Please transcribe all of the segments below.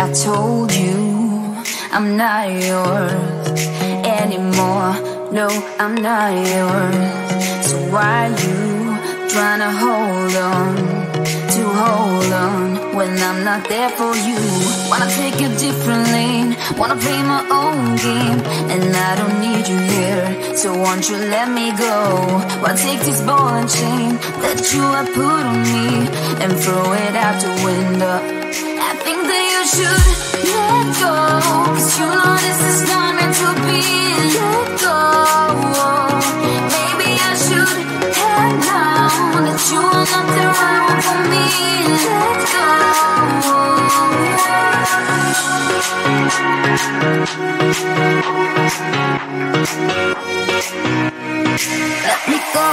I told you I'm not yours anymore. No, I'm not yours. So why you trying to hold on? When I'm not there for you. Wanna take a different lane, wanna play my own game, and I don't need you here, so won't you let me go? Why take this ball and chain that you have put on me and throw it out the window? I think that you should let go, 'cause you know this is not meant to be. Let go. Maybe I should head now that you are not the right one for me. Let me go.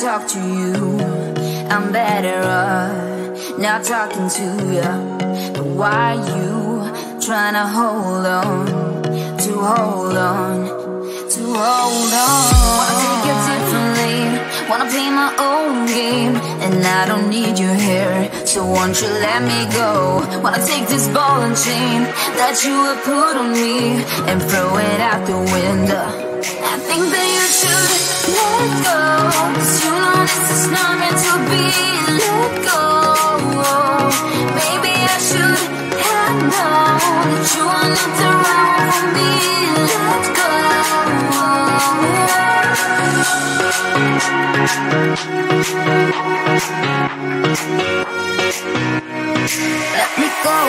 Talk to you, I'm better off not talking to you. But why you trying to hold on, to hold on? Wanna take it differently, wanna play my own game, and I don't need you here, so won't you let me go? Wanna take this ball and chain that you have put on me and throw it out the window. I think that you should let go, 'cause you know this is not meant to be. Let go. Maybe I should have known that you are not the right one for me. Let go. Let me go.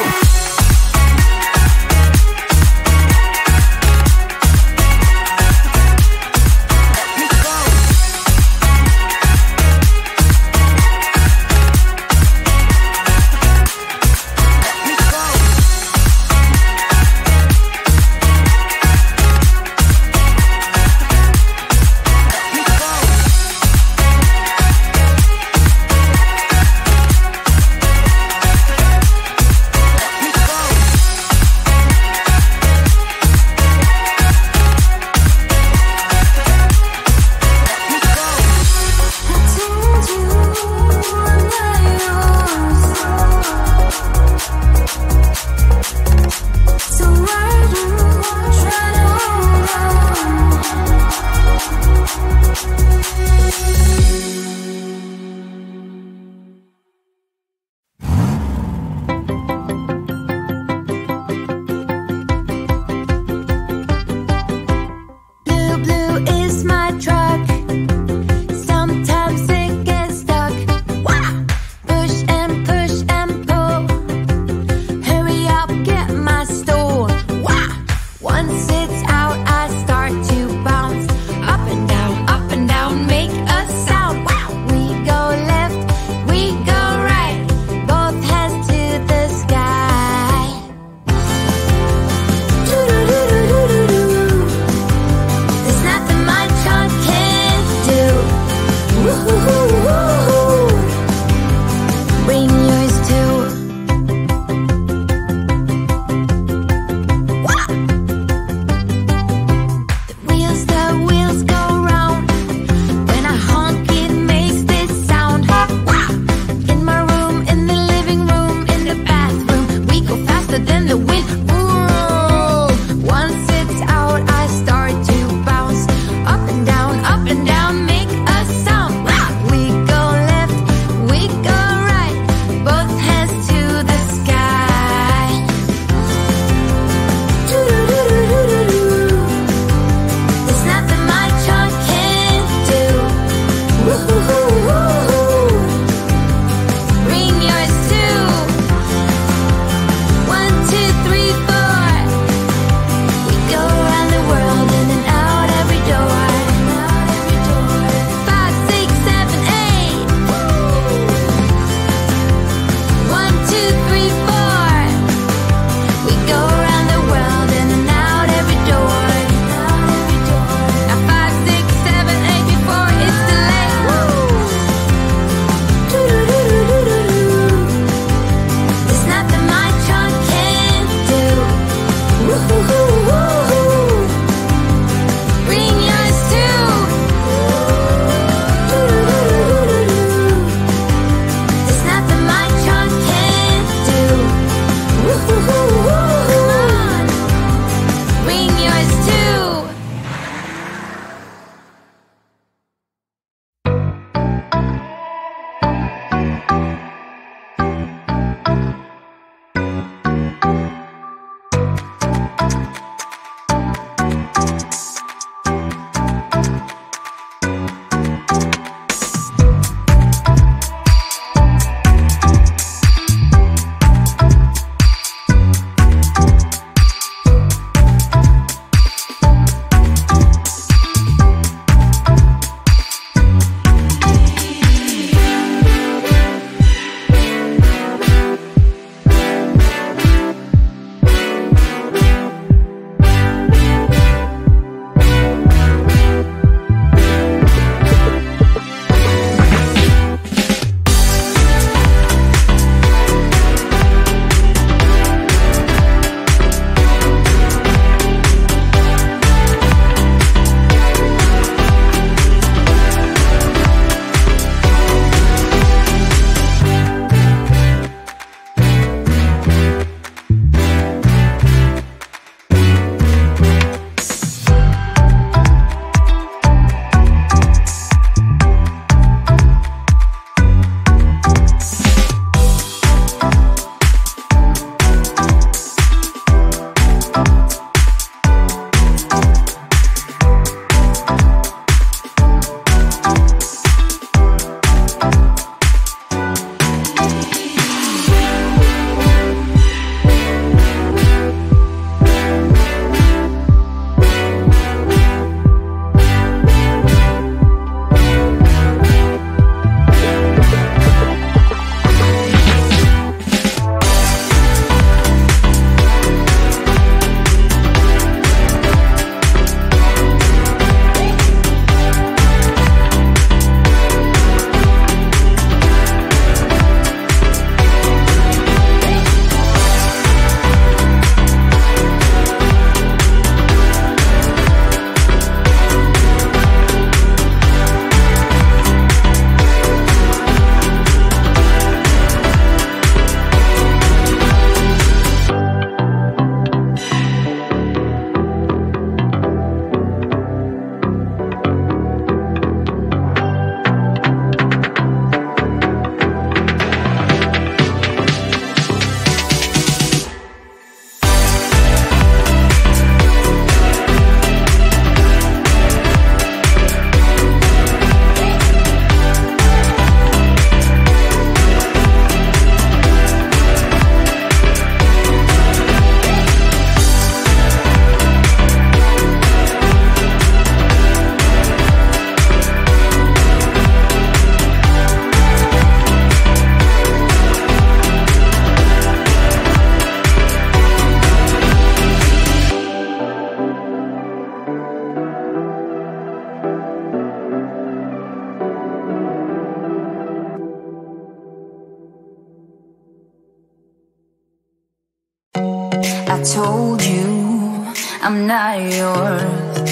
I told you I'm not yours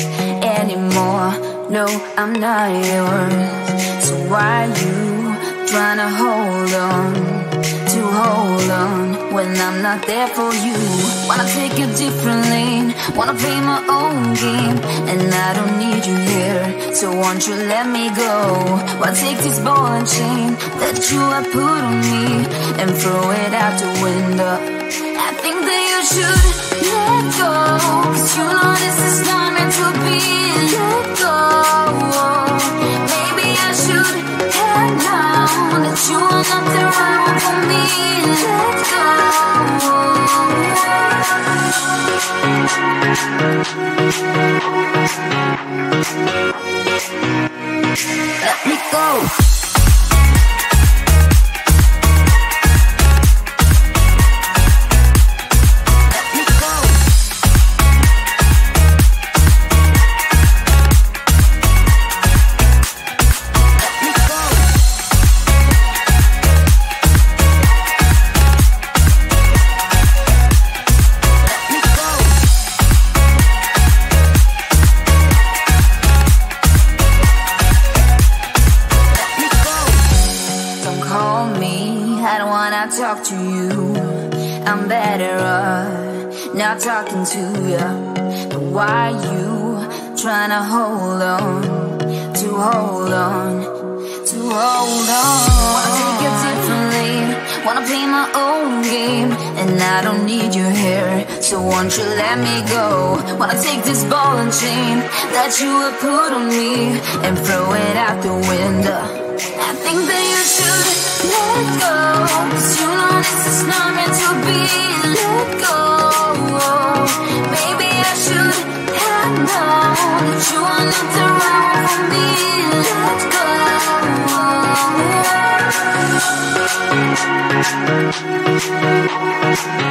anymore. No, I'm not yours. So why you trying to hold on, to hold on, when I'm not there for you? Wanna take a different lane, wanna play my own game, and I don't need you here, so won't you let me go? Why take this ball and chain that you have put on me and throw it out the window? I think that you should let go, 'cause you know this is not meant to be. Let go. Maybe I should head now, that you are not the right one for me. Let go. Let me go. Talk to you, I'm better off not talking to you. But why you trying to hold on, to hold on, to hold on? Wanna take it differently, wanna play my own game, and I don't need you here, so won't you let me go? Wanna take this ball and chain that you have put on me and throw it out the window? I think that you should let go, 'cause you know this is not meant to be. Let go. Maybe I should have known that you are not the right one for me. Let go.